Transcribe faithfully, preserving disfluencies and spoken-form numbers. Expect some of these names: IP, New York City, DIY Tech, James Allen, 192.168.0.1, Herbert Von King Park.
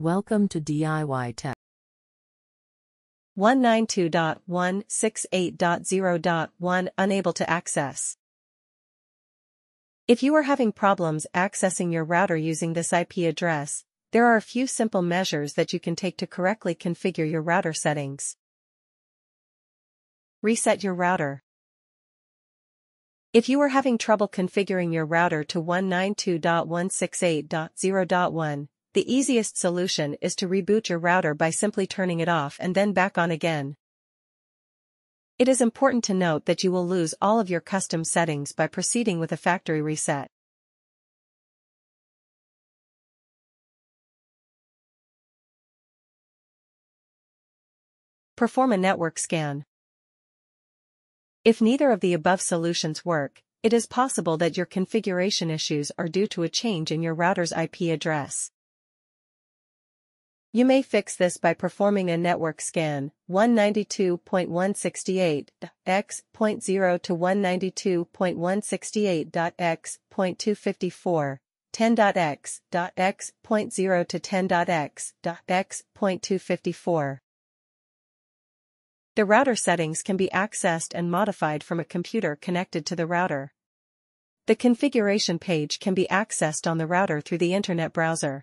Welcome to D I Y Tech. one ninety-two dot one sixty-eight dot zero dot one Unable to access. If you are having problems accessing your router using this I P address, there are a few simple measures that you can take to correctly configure your router settings. Reset your router. If you are having trouble configuring your router to one ninety-two dot one sixty-eight dot zero dot one, the easiest solution is to reboot your router by simply turning it off and then back on again. It is important to note that you will lose all of your custom settings by proceeding with a factory reset. Perform a network scan. If neither of the above solutions work, it is possible that your configuration issues are due to a change in your router's I P address. You may fix this by performing a network scan, one ninety-two dot one sixty-eight dot x dot zero to one ninety-two dot one sixty-eight dot x dot two fifty-four, ten dot x dot x dot zero to ten dot x dot x dot two fifty-four. The router settings can be accessed and modified from a computer connected to the router. The configuration page can be accessed on the router through the internet browser.